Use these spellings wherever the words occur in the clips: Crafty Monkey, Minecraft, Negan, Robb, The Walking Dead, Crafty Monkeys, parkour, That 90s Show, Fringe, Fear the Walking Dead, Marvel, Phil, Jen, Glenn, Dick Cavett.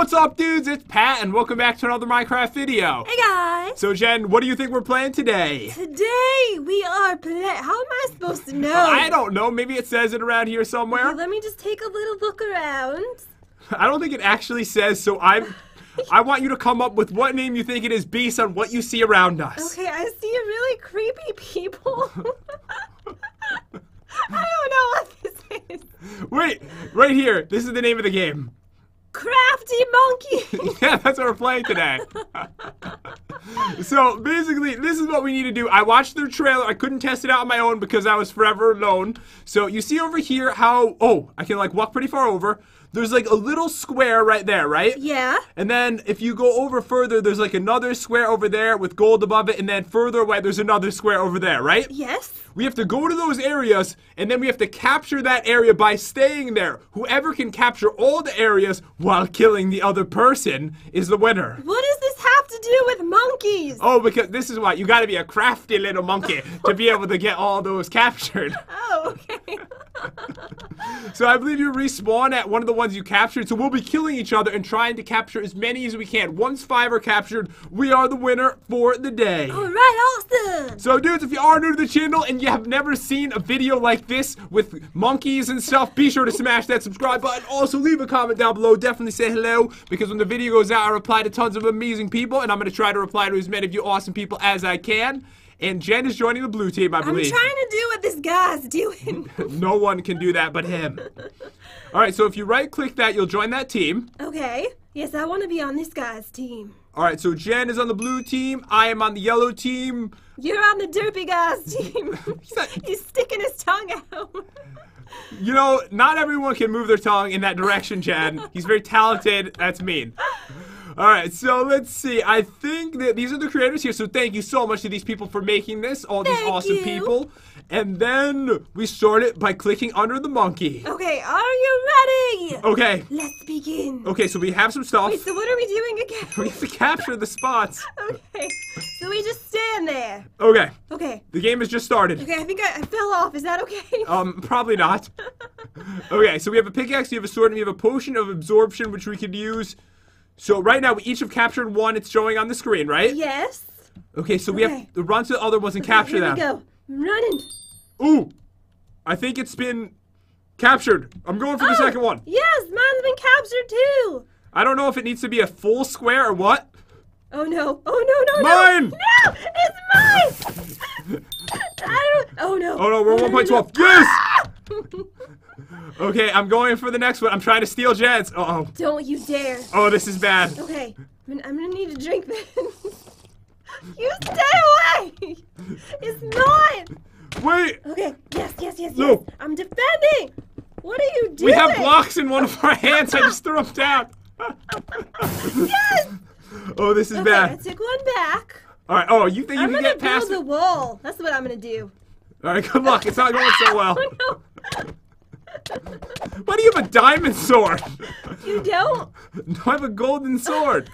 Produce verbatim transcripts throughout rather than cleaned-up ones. What's up, dudes? It's Pat, and welcome back to another Minecraft video. Hey, guys. So, Jen, what do you think we're playing today? Today, we are playing... How am I supposed to know? I don't know. Maybe it says it around here somewhere. Okay, let me just take a little look around. I don't think it actually says, so I'm... I want you to come up with what name you think it is based on what you see around us. Okay, I see really creepy people. I don't know what this is. Wait, right here. This is the name of the game. Crafty Monkeys! Yeah, that's what we're playing today. So, basically, this is what we need to do. I watched their trailer. I couldn't test it out on my own because I was forever alone. So, you see over here how... Oh, I can, like, walk pretty far over. There's, like, a little square right there, right? Yeah. And then, if you go over further, there's, like, another square over there with gold above it. And then, further away, there's another square over there, right? Yes. We have to go to those areas, and then we have to capture that area by staying there. Whoever can capture all the areas while killing the other person is the winner. What does this have to do with monkeys? Oh, because this is why. You gotta be a crafty little monkey to be able to get all those captured. Oh, okay. So I believe you respawn at one of the ones you captured, so we'll be killing each other and trying to capture as many as we can. Once five are captured, we are the winner for the day. All right, awesome. So, dudes, if you are new to the channel and you have never seen a video like this with monkeys and stuff, be sure to smash that subscribe button. Also, leave a comment down below. Definitely say hello, because when the video goes out, I reply to tons of amazing people, and I'm going to try to reply to as many of you awesome people as I can. And Jen is joining the blue team, I believe. I'm trying to do what this guy's doing. No one can do that but him. All right, so if you right-click that, you'll join that team. Okay. Yes, I want to be on this guy's team. All right, so Jen is on the blue team. I am on the yellow team. You're on the derpy guy's team. He's, not... He's sticking his tongue out. You know, not everyone can move their tongue in that direction, Jen. He's very talented. That's mean. All right, so let's see. I think that these are the creators here, so thank you so much to these people for making this, all thank these awesome you. people. And then we sort it by clicking under the monkey. Okay, are you ready? Okay. Let's begin. Okay, so we have some stuff. Wait, so what are we doing again? We have to capture the spots. Okay, so we just stand there. Okay. Okay. The game has just started. Okay, I think I, I fell off. Is that okay? Um, probably not. Okay, so we have a pickaxe, we have a sword, and we have a potion of absorption, which we could use. So right now, we each have captured one. It's showing on the screen, right? Yes. Okay, so we okay. have to run to the other ones and okay, capture here them. Here we go. I'm running. Ooh. I think it's been captured. I'm going for oh, the second one. Yes, mine's been captured too. I don't know if it needs to be a full square or what. Oh, no. Oh, no, no, mine. no. Mine! No, it's mine! I don't... Oh, no. Oh, no, we're no, one point twelve. No, no. Yes! Ah! Okay, I'm going for the next one. I'm trying to steal Jen's. Uh-oh. Don't you dare. Oh, this is bad. Okay, I'm gonna, I'm gonna need a drink then. You stay away! It's mine! Wait! Okay, yes, yes, yes, no. yes. I'm defending! What are you doing? We have blocks in one of our hands. I just threw them down. Yes! Oh, this is okay, bad. I took one back. All right, oh, you think you I'm can get past I'm gonna build a wall. That's what I'm gonna do. All right, good luck. It's not going so well. Oh, no. Why do you have a diamond sword? You don't? No, I have a golden sword.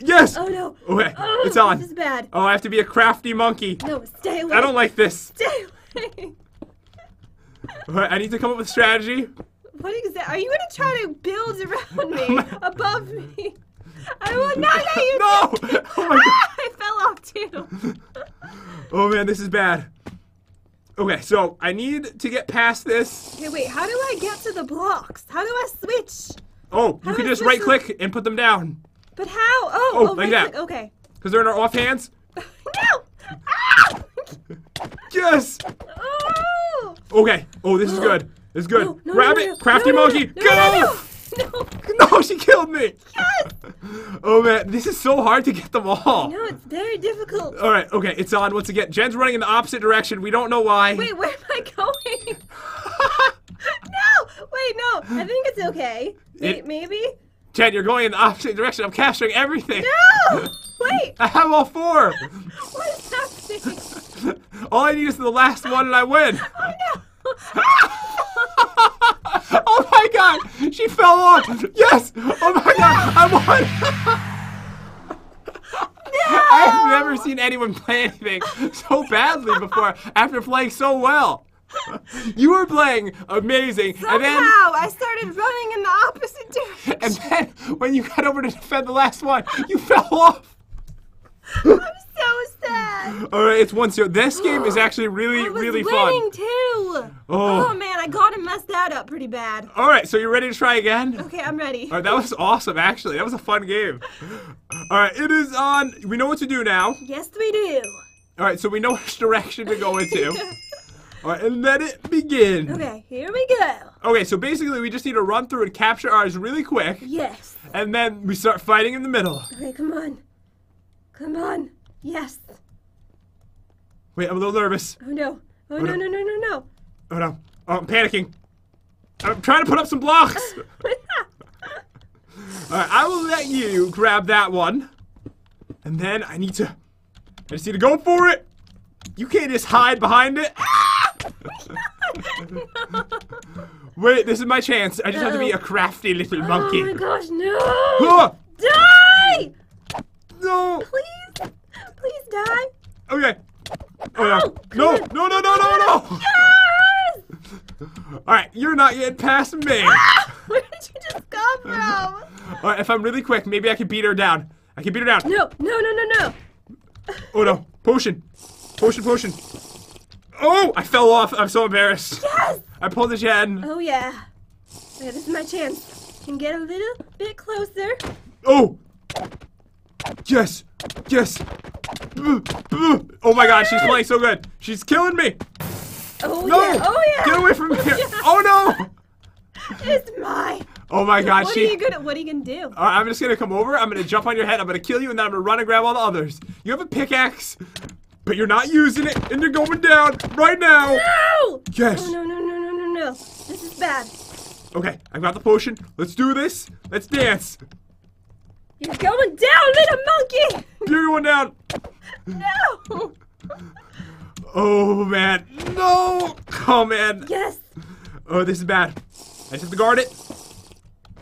Yes! Oh no. Okay, oh, it's on. This is bad. Oh, I have to be a crafty monkey. No, stay away. I don't like this. Stay away. Alright, I need to come up with a strategy. What exactly? Are you going to try to build around me? Above me? I will not let you. No! Oh my God. Ah, I fell off too. Oh man, this is bad. Okay, so I need to get past this. Okay, wait, how do I get to the blocks? How do I switch? Oh, you can just right click and put them down. But how? Oh, oh, oh like that. Click. Okay. Because they're in our off hands. No! Ah! Yes! Oh! Okay. Oh, this is good. This is good. No, no, Grab no, no, it, no, crafty no, monkey. No, go! No, no, no. No, she killed me. Yes! Oh man, this is so hard to get them all. No, it's very difficult. All right, okay, it's on once again. Jen's running in the opposite direction. We don't know why. Wait, where am I going? No, wait, no. I think it's okay. Wait, it, maybe. Jen, you're going in the opposite direction. I'm capturing everything. No, wait. I have all four. What is happening? All I need is the last one, and I win. Oh no. Oh my God! She fell off! Yes! Oh my God! I won! No! I have never seen anyone play anything so badly before after playing so well. You were playing amazing. Somehow, and then, I started running in the opposite direction. And then, when you got over to defend the last one, you fell off. I'm so sad. All right, it's one zero. This game is actually really, I was really fun. Winning too. Oh. Oh man, I got to mess that up pretty bad. All right, so you ready to try again? Okay, I'm ready. All right, that was awesome. Actually, that was a fun game. All right, it is on. We know what to do now. Yes, we do. All right, so we know which direction to go into. All right, and let it begin. Okay, here we go. Okay, so basically we just need to run through and capture ours really quick. Yes. And then we start fighting in the middle. Okay, come on. Come on. Yes. Wait, I'm a little nervous. Oh, no. Oh, oh no, no, no, no, no. Oh, no. Oh, I'm panicking. I'm trying to put up some blocks. All right, I will let you grab that one. And then I need to... I just need to go for it. You can't just hide behind it. No. Wait, this is my chance. I just uh-oh. have to be a crafty little monkey. Oh my gosh, no! Ah! Die! No! Please, please die. Okay. Oh, no. No, no, no, no, no, no! Yes! Alright, you're not getting past me. Ah! Where did you just come from? Alright, if I'm really quick, maybe I can beat her down. I can beat her down. No, no, no, no, no. Oh no. Potion. Potion, potion. Oh! I fell off. I'm so embarrassed. Yes! I pulled the Jen. Oh, yeah. Okay, this is my chance. I can get a little bit closer. Oh! Yes! Yes! Oh my god, she's playing so good. She's killing me! Oh, no! Yeah. Oh, yeah! Get away from me! Oh, yeah. Oh, no! It's mine! Oh my god, what she... Are you gonna, what are you gonna do? Alright, I'm just gonna come over, I'm gonna jump on your head, I'm gonna kill you, and then I'm gonna run and grab all the others. You have a pickaxe, but you're not using it, and you're going down right now! No! Yes! Oh, no, no, no, no, no, no. This is bad. Okay, I've got the potion. Let's do this. Let's dance. You're going down, little monkey! You're going down! No! Oh, man. No! Oh, man. Yes! Oh, this is bad. I just have to guard it.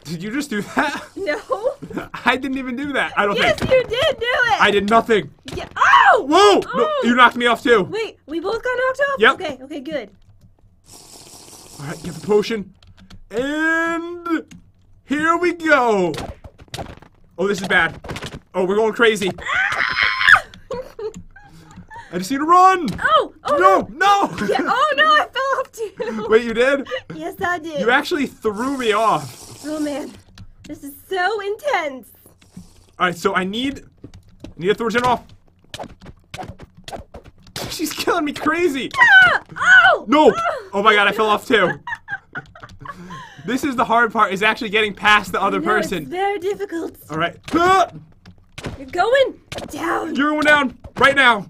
Did you just do that? No. I didn't even do that. I don't yes, think. Yes, you did do it. I did nothing. Yeah. Oh! Whoa! Oh. No, you knocked me off too. Wait, we both got knocked off? Yep. Okay, okay, good. All right, get the potion. And here we go. Oh, this is bad. Oh, we're going crazy. Ah! I just need to run. Oh, oh. No, no. no. Yeah. Oh, no, I fell off too. Wait, you did? Yes, I did. You actually threw me off. Oh man, this is so intense. All right, so I need, I need to throw Jen off. She's killing me crazy. Ah! Oh! No! Oh. oh my god, I fell off too. This is the hard part, is actually getting past the other I know, person. It's very difficult. All right. Ah! You're going down. You're going down right now.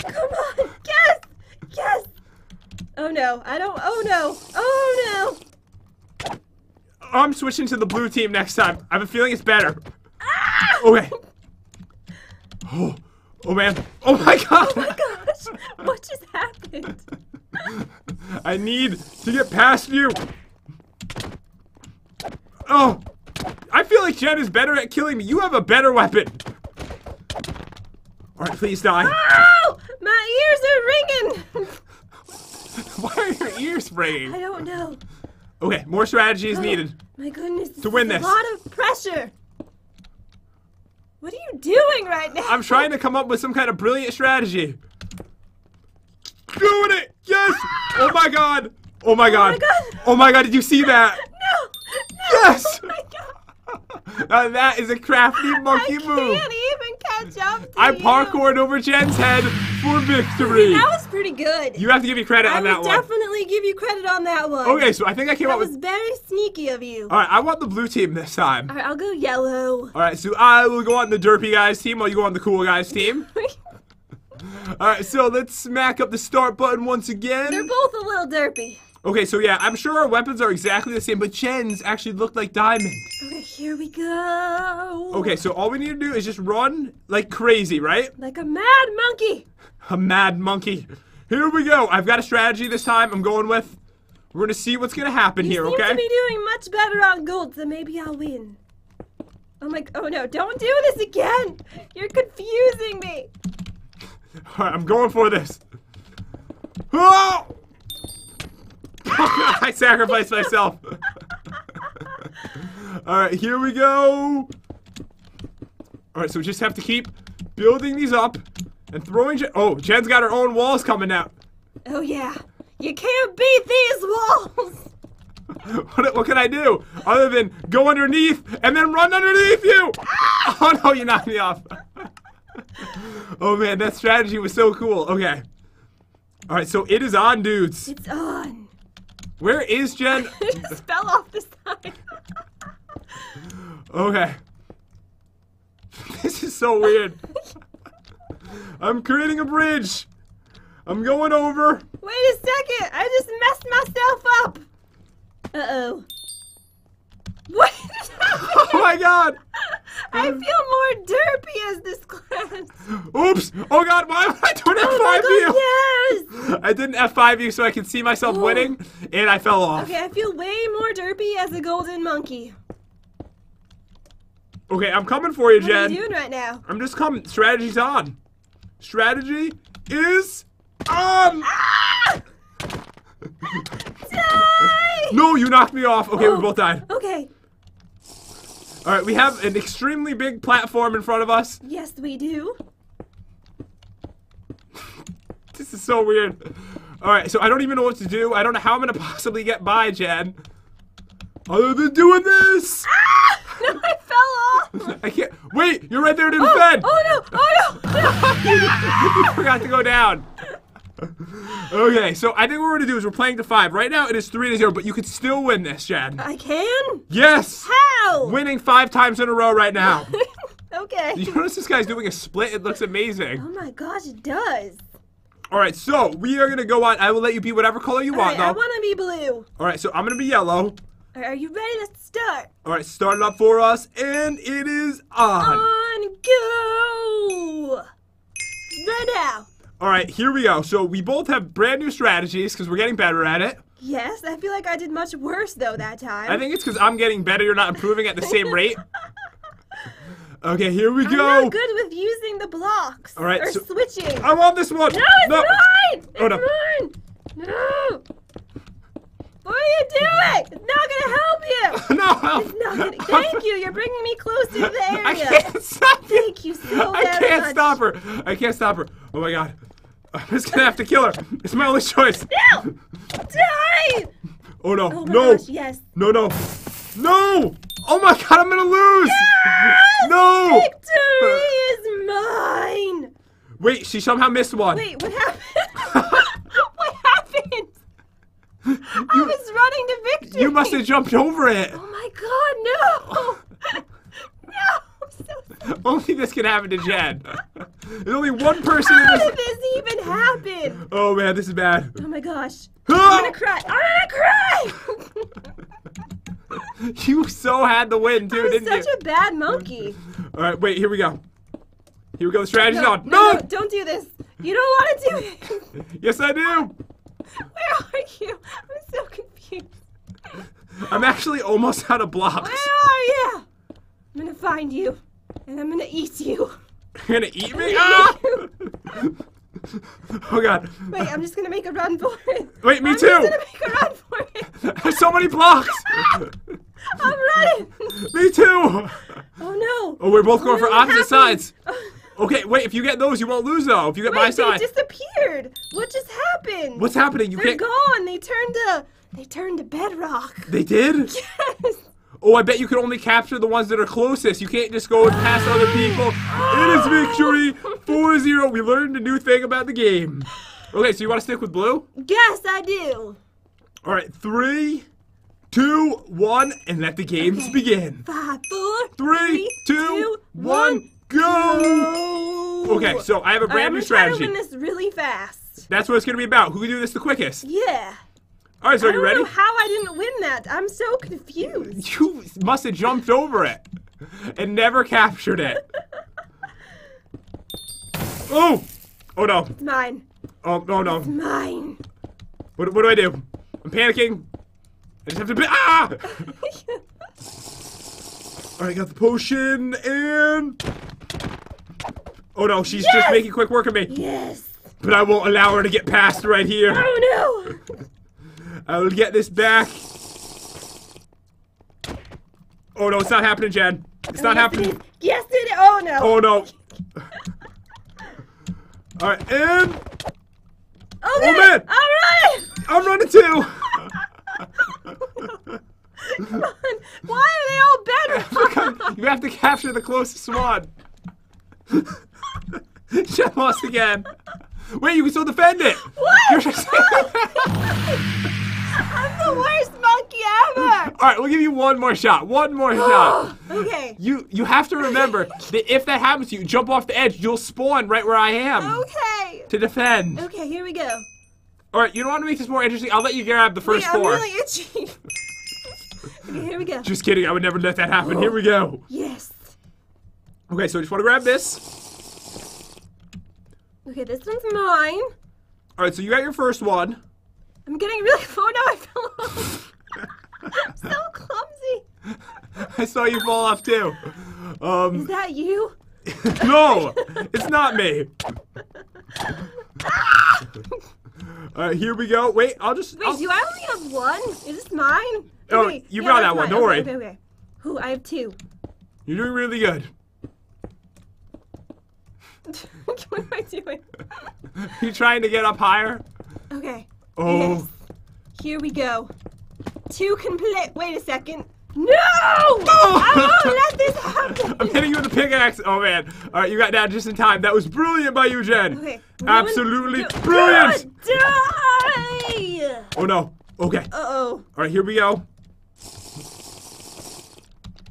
Come on, yes, yes. Oh no, I don't. Oh no, oh no. I'm switching to the blue team next time. I have a feeling it's better. Ah! Okay. Oh, oh man. Oh my god. Oh my gosh. What just happened? I need to get past you. Oh, I feel like Jen is better at killing me. You have a better weapon. All right, please die. Oh, my ears are ringing. Why are your ears ringing? I don't know. Okay, more strategy is oh, needed. My goodness, to win this. A lot of pressure. What are you doing right now? I'm trying to come up with some kind of brilliant strategy. Doing it! Yes! Ah! Oh my god! Oh my god! Oh my god! Oh my god! Did you see that? No! No! Yes! Oh my god! Now that is a crafty monkey I move. I can't even catch up to I parkoured you. over Jen's head for victory. See, that was pretty good. You have to give me credit I on that one. I would definitely give you credit on that one. Okay, so I think I came that up with... That was very sneaky of you. All right, I want the blue team this time. All right, I'll go yellow. All right, so I will go on the derpy guys team while you go on the cool guys team. All right, so let's smack up the start button once again. They're both a little derpy. Okay, so yeah, I'm sure our weapons are exactly the same, but Jen's actually look like diamond. Okay, here we go. Okay, so all we need to do is just run like crazy, right? Like a mad monkey. A mad monkey. Here we go. I've got a strategy this time I'm going with. We're going to see what's going to happen you here, seem okay? You be doing much better on gold, so maybe I'll win. Oh my, oh no, don't do this again. You're confusing me. All right, I'm going for this. Oh! I sacrificed myself. Alright, here we go. Alright, so we just have to keep building these up and throwing Jen. Oh, Jen's got her own walls coming out. Oh, yeah. You can't beat these walls. What, what can I do other than go underneath and then run underneath you? Oh, no, you knocked me off. Oh, man, that strategy was so cool. Okay. All right, so it is on, dudes. It's on. Where is Jen? I just fell off this time. Okay. This is so weird. I'm creating a bridge. I'm going over. Wait a second. I just messed myself up. Uh-oh. What is happening? Oh, my God. I feel more derpy as this class. Oops. Oh, God. Why am I doing oh F five you? Yes. I did an F five you so I could see myself oh. winning, and I fell off. Okay, I feel way more derpy as a golden monkey. Okay, I'm coming for you, what Jen. What are you doing right now? I'm just coming. Strategy's on. Strategy is on. Ah! Die! No, you knocked me off. Okay, oh. we both died. Okay. All right, we have an extremely big platform in front of us. Yes, we do. This is so weird. All right, so I don't even know what to do. I don't know how I'm going to possibly get by, Jen. Other than doing this. Ah! No, I fell off. I can't. Wait, you're right there to the oh, bed. Oh, no. Oh, no. no. You forgot to go down. Okay, so I think what we're going to do is we're playing to five. Right now, it is three to zero, but you could still win this, Jen. I can? Yes. How? Winning five times in a row right now. Okay. You notice this guy's doing a split? It looks amazing. Oh, my gosh, it does. All right, so we are going to go on. I will let you be whatever color you All want, right, though. I want to be blue. All right, so I'm going to be yellow. All right, are you ready? Let's start. All right, start it up for us, and it is on. On, go. Right now. All right, here we go. So we both have brand new strategies because we're getting better at it. Yes, I feel like I did much worse, though, that time. I think it's because I'm getting better. You're not improving at the same rate. Okay, here we I'm go. I'm not good with using the blocks All right, or so switching. I want this one. No, it's no. mine. It's oh, no. mine. No. What are you doing? It's not going to help you. No. It's not. Gonna... Thank you. You're bringing me closer to the area. I can't stop you. Thank you so I very can't much. stop her. I can't stop her. Oh, my God. I'm just going to have to kill her. It's my only choice. No! Die! Oh, no. Oh, no. Gosh, yes. No, no. No! Oh, my God. I'm going to lose. Yes! No! Victory is mine. Wait, she somehow missed one. Wait, what happened? What happened? You, I was running to victory. You must have jumped over it. Oh, my God. No. No. I'm so only this can happen to Jen. There's only one person How in this. How did this even happen? Oh, man, this is bad. Oh, my gosh. I'm going to cry. I'm going to cry. You so had the win, too, didn't you? I'm such a bad monkey. All right, wait, here we go. Here we go. The strategy's no, on. No, no! Don't do this. You don't want to do it. Yes, I do. Where are you? I'm so confused. I'm actually almost out of blocks. Where are you? I'm gonna find you, and I'm gonna eat you. You're gonna eat me? Ah! Oh, God. Wait, I'm just gonna make a run for it. Wait, me I'm too. I'm gonna make a run for it. There's so many blocks. I'm running. Me too. Oh, no. Oh, we're both going oh, no, for opposite sides. Okay, wait, if you get those, you won't lose, though. If you get wait, my side. They disappeared. What just happened? What's happening? You They're can't... gone. They turned to they turned to bedrock. They did? Yes. Oh, I bet you can only capture the ones that are closest. You can't just go past other people. Oh. It is victory. four zero. We learned a new thing about the game. Okay, so you want to stick with blue? Yes, I do. All right, three, two, one, and let the games okay. begin. Five, four, three, three two, two, one. one. Go! Okay, so I have a brand new strategy. I'm gonna try to win this really fast. That's what it's gonna be about. Who can do this the quickest? Yeah. All right, so are you ready? I don't know how I didn't win that. I'm so confused. You must have jumped over it and never captured it. Oh! Oh no. It's mine. Oh no no. It's mine. What what do I do? I'm panicking. I just have to be ah! All right, got the potion and. Oh no, she's yes! just making quick work of me. Yes. But I won't allow her to get past right here. Oh no. I will get this back. Oh no, it's not happening, Jen. It's not happening. Yes, it. Oh no. Oh no. All right, and. Okay. Oh man. All right. I'm running too. Come on. Why are they all better? You have to capture the closest one. Jen lost again. Wait, you can still defend it. What? I'm the worst monkey ever. All right, we'll give you one more shot. One more shot. Okay. You you have to remember that if that happens to you, jump off the edge. You'll spawn right where I am. Okay. To defend. Okay, here we go. All right, you don't want to make this more interesting. I'll let you grab the first Wait, four. I'm really itchy. Okay, here we go. Just kidding. I would never let that happen. Here we go. Yes. Okay, so I just want to grab this. Okay, this one's mine. All right, so you got your first one. I'm getting really... Oh, no, I fell off. I'm so clumsy. I saw you fall off, too. Um, Is that you? No, it's not me. All right, here we go. Wait, I'll just... Wait, I'll... do I only have one? Is this mine? Oh, okay. you yeah, got that one. Mine. Don't worry. Okay, okay, okay. Ooh, I have two. You're doing really good. What am I doing? You trying to get up higher? Okay. Oh. Yes. Here we go. Two complete. Wait a second. No! Oh! I won't let this happen. I'm hitting you with a pickaxe. Oh man. All right, you got that just in time. That was brilliant by you, Jen. Okay. Absolutely no brilliant. Die! Oh no. Okay. Uh oh. All right, here we go.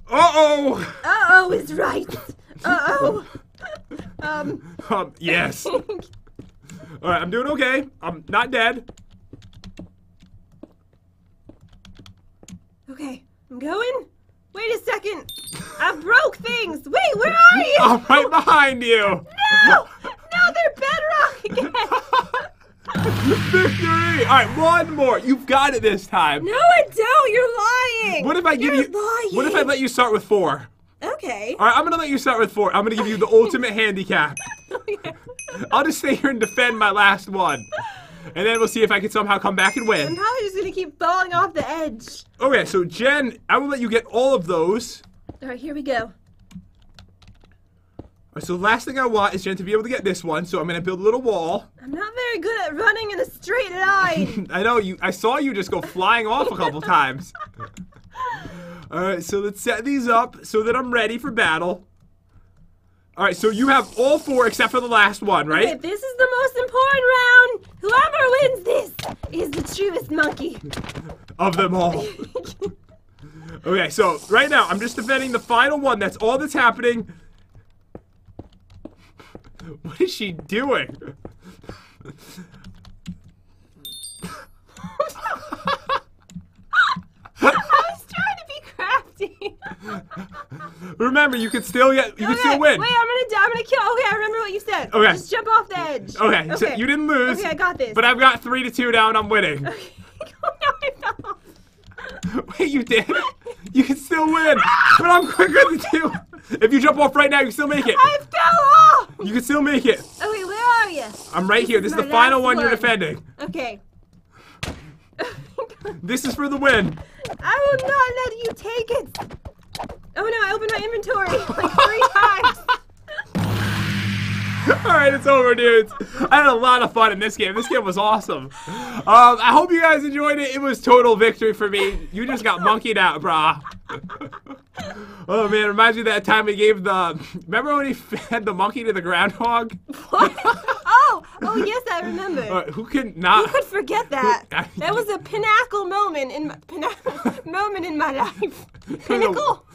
Uh oh. Uh oh is right. Uh oh. Um, um, yes. Alright, I'm doing okay. I'm not dead. Okay, I'm going. Wait a second. I broke things. Wait, where are you? I'm right behind you. No! No, they're bedrock again. Victory! Alright, one more. You've got it this time. No, I don't. You're lying. What if I give You're you lying. What if I let you start with four? Okay. All right, I'm gonna let you start with four. I'm gonna give you the ultimate handicap. Okay. I'll just stay here and defend my last one, and then we'll see if I can somehow come back and win. I'm probably just gonna keep falling off the edge. Okay, so Jen, I will let you get all of those. All right, here we go. All right, so the last thing I want is Jen to be able to get this one. So I'm gonna build a little wall. I'm not very good at running in a straight line. I know you. I saw you just go flying off a couple times. Alright, so let's set these up so that I'm ready for battle. Alright, so you have all four except for the last one, right? Okay, this is the most important round. Whoever wins this is the truest monkey. Of them all. Okay, so right now, I'm just defending the final one. That's all that's happening. What is she doing? Remember, you could still get, you okay. could still win. Wait, I'm gonna, I'm gonna kill. Okay, I remember what you said. Okay, just jump off the edge. Okay, okay. So you didn't lose. Okay, I got this. But I've got three to two down. I'm winning. Okay. Oh no, I fell off. Wait, you did? You can still win. But I'm quicker than you. If you jump off right now, you can still make it. I fell off. You can still make it. Okay, where are you? I'm right this here. This is, is the final one, one you're defending. Okay. This is for the win. I will not let you take it. Oh no, I opened my inventory like three times. Alright, it's over, dudes. I had a lot of fun in this game. This game was awesome. Um, I hope you guys enjoyed it. It was total victory for me. You just got monkeyed out, brah. Oh man, it reminds me of that time we gave the... Remember when he fed the monkey to the groundhog? What? Oh! Oh yes, I remember. Uh, who could not... Who could forget that? Who, I, that was a pinnacle moment in my... Pinnacle moment in my life. Pinnacle?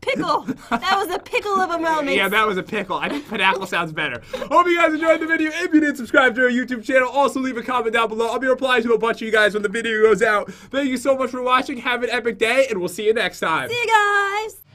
Pickle. That was a pickle of a moment. Yeah, that was a pickle. I think pinnacle sounds better. Hope you guys enjoyed the video. If you did, subscribe to our YouTube channel. Also leave a comment down below. I'll be replying to a bunch of you guys when the video goes out. Thank you so much for watching. Have an epic day, and we'll see you next time. See you guys.